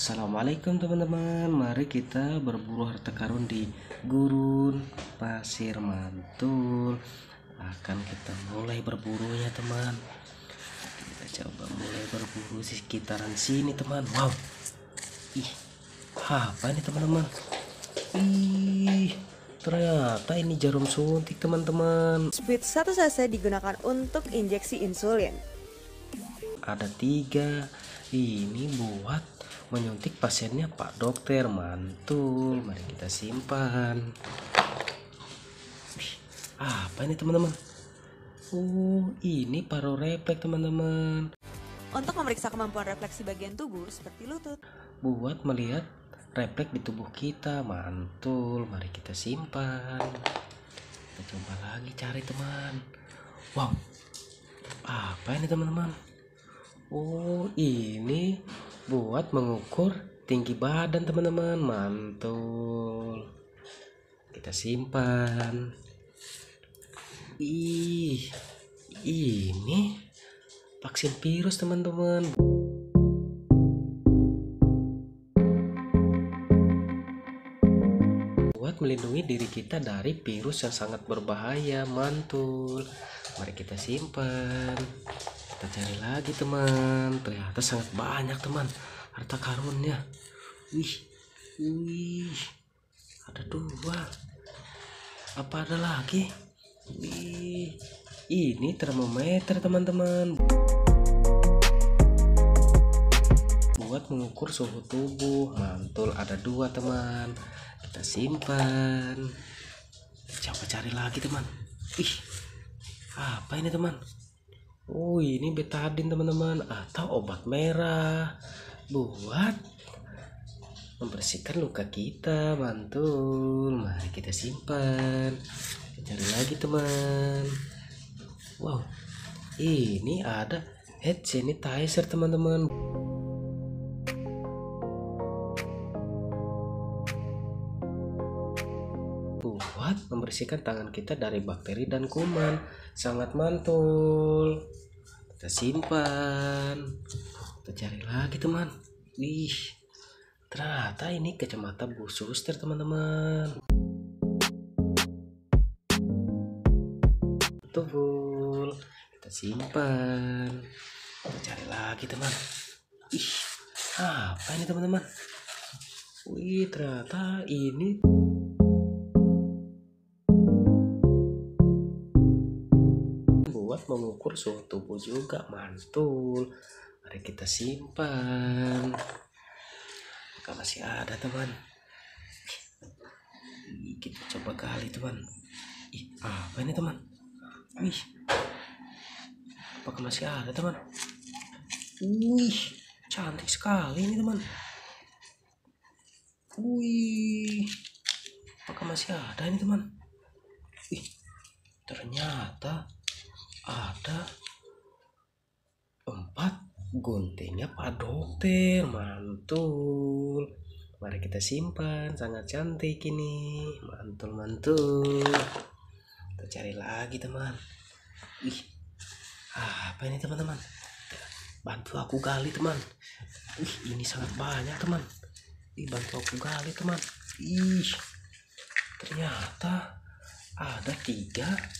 Assalamualaikum teman-teman, mari kita berburu harta karun di gurun pasir mantul. Akan kita mulai berburunya teman. Kita coba mulai berburu di sekitaran sini teman. Wow, ih, apa ini teman-teman? Ih, ternyata ini jarum suntik teman-teman. Sweet 1 cc digunakan untuk injeksi insulin. Ada 3. Ini buat menyuntik pasiennya Pak Dokter. Mantul, mari kita simpan. Apa ini teman-teman? Ini paro refleks teman-teman. Untuk memeriksa kemampuan refleksi bagian tubuh seperti lutut. Buat melihat refleks di tubuh kita. Mantul, mari kita simpan. Kita coba lagi cari teman. Wow, apa ini teman-teman? Ini buat mengukur tinggi badan teman-teman. Mantul, kita simpan. Ini vaksin virus teman-teman. Buat melindungi diri kita dari virus yang sangat berbahaya. Mantul, mari kita simpan. Kita cari lagi teman. Ternyata sangat banyak teman harta karunnya. Wih, ada 2. Apa ada lagi? Wih, ini termometer teman-teman. Buat mengukur suhu tubuh. Mantul, ada 2 teman. Kita simpan. Coba cari lagi teman. Ih, apa ini teman? Ini betadin teman-teman, atau obat merah buat membersihkan luka kita. Mantul, mari kita simpan. Cari lagi teman. Wow, ini ada hand sanitizer teman-teman. Buat membersihkan tangan kita dari bakteri dan kuman. Sangat mantul, kita simpan. Kita cari lagi teman. Wih, ternyata ini kacamata Bu Suster teman-teman. Betul, kita simpan. Kita cari lagi teman. Ih, apa ini teman-teman? Wih, ternyata ini mengukur suhu tubuh juga. Mantul, mari kita simpan. Maka masih ada teman. Kita coba gali teman. Apa ini teman? Apakah masih ada teman? Cantik sekali ini teman. Apakah masih ada ini teman? Ternyata ada 4 guntingnya Pak Dokter. Mantul, mari kita simpan. Sangat cantik ini. Mantul. Kita cari lagi teman. Apa ini teman-teman? Bantu aku gali teman. Ini sangat banyak teman. Bantu aku gali teman. Ternyata ada 3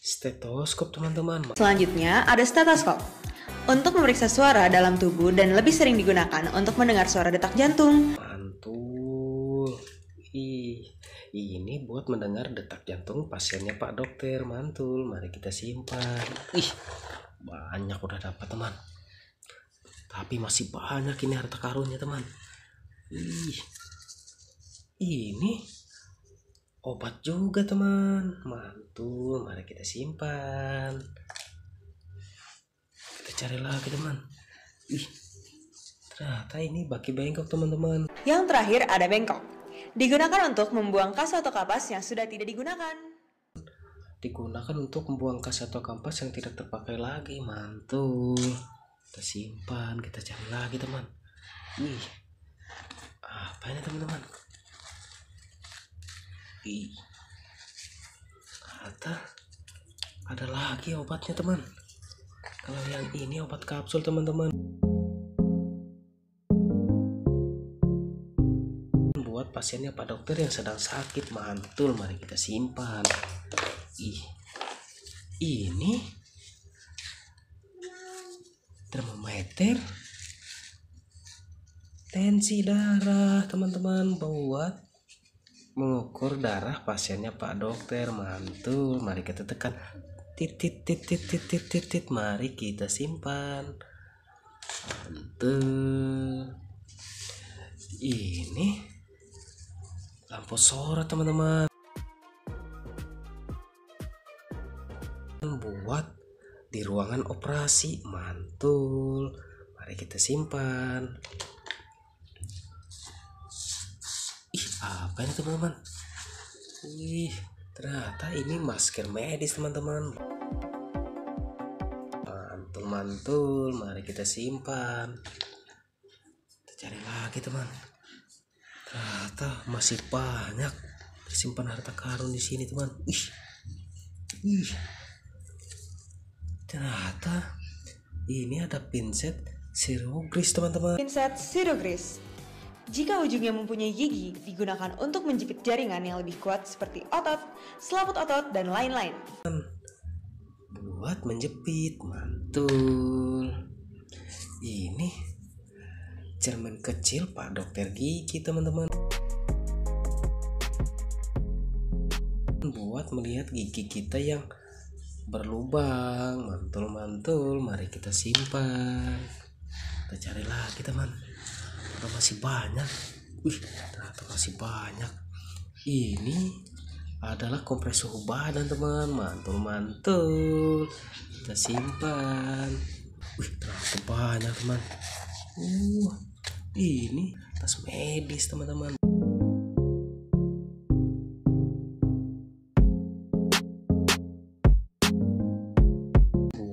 stetoskop teman-teman. Selanjutnya ada stetoskop untuk memeriksa suara dalam tubuh dan lebih sering digunakan untuk mendengar suara detak jantung. Mantul. Ini buat mendengar detak jantung pasiennya Pak Dokter. Mantul, mari kita simpan. Banyak udah dapat teman. Tapi masih banyak ini harta karunnya teman. Ini obat juga teman. Mantul, mari kita simpan. Kita cari lagi teman. Ternyata ini baki bengkok teman-teman. Yang terakhir ada bengkok. Digunakan untuk membuang kas atau kapas yang sudah tidak digunakan. Digunakan untuk membuang kas atau kapas yang tidak terpakai lagi. Mantul, kita simpan. Kita cari lagi teman. Apa ini teman-teman? Ada lagi obatnya teman. Kalau yang ini obat kapsul teman-teman. membuat pasiennya Pak Dokter yang sedang sakit mantul. Mari kita simpan. Ini termometer tensi darah teman-teman, buat mengukur darah pasiennya Pak Dokter. Mantul. Mari kita tekan titit. Mari kita simpan. Mantul. Ini lampu sorot teman-teman, buat di ruangan operasi. Mantul. Mari kita simpan. Apa ini teman-teman? Ternyata ini masker medis teman-teman. Mantul. Mari kita simpan. Kita cari lagi teman. Ternyata masih banyak tersimpan harta karun di sini teman. Ternyata ini ada pinset sirogris teman-teman. Pinset sirogris, jika ujungnya mempunyai gigi, digunakan untuk menjepit jaringan yang lebih kuat seperti otot, selaput otot, dan lain-lain. Buat menjepit. Mantul. Ini cermin kecil Pak Dokter gigi teman-teman, buat melihat gigi kita yang berlubang. Mantul. Mari kita simpan. Kita cari lagi teman. Ternyata masih banyak. Ternyata masih banyak. Ini adalah kompres suhu badan teman. Mantul. Kita simpan. Ternyata banyak teman. Ini tas medis teman-teman.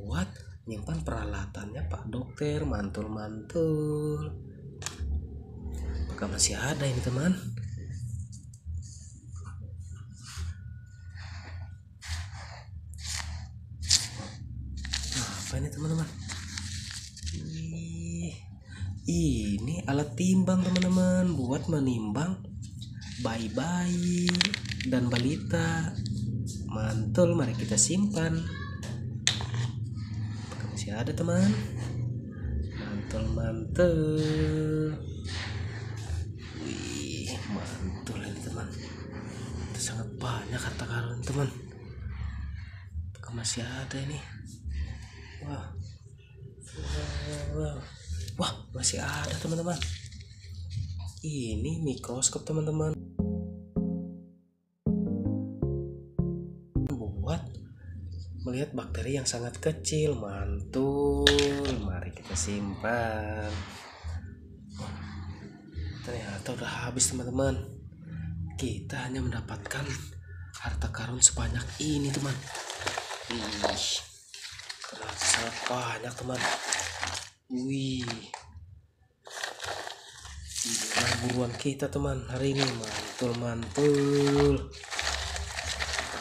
Buat nyimpan peralatannya Pak Dokter. Mantul. Apakah masih ada ini teman? Apa ini teman-teman? Ini alat timbang teman-teman, buat menimbang bayi-bayi dan balita. Mantul. Mari kita simpan. Apakah masih ada teman? Mantul. Mantul ini teman. Itu sangat banyak harta karun teman. Apakah masih ada ini? Wow. Masih ada teman-teman. Ini mikroskop teman-teman, buat melihat bakteri yang sangat kecil. Mantul. Mari kita simpan. Ternyata udah habis teman-teman. Kita hanya mendapatkan harta karun sebanyak ini teman. Ternyata sangat banyak teman. Buruan kita teman hari ini. Mantul.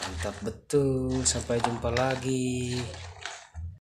Mantap betul. Sampai jumpa lagi.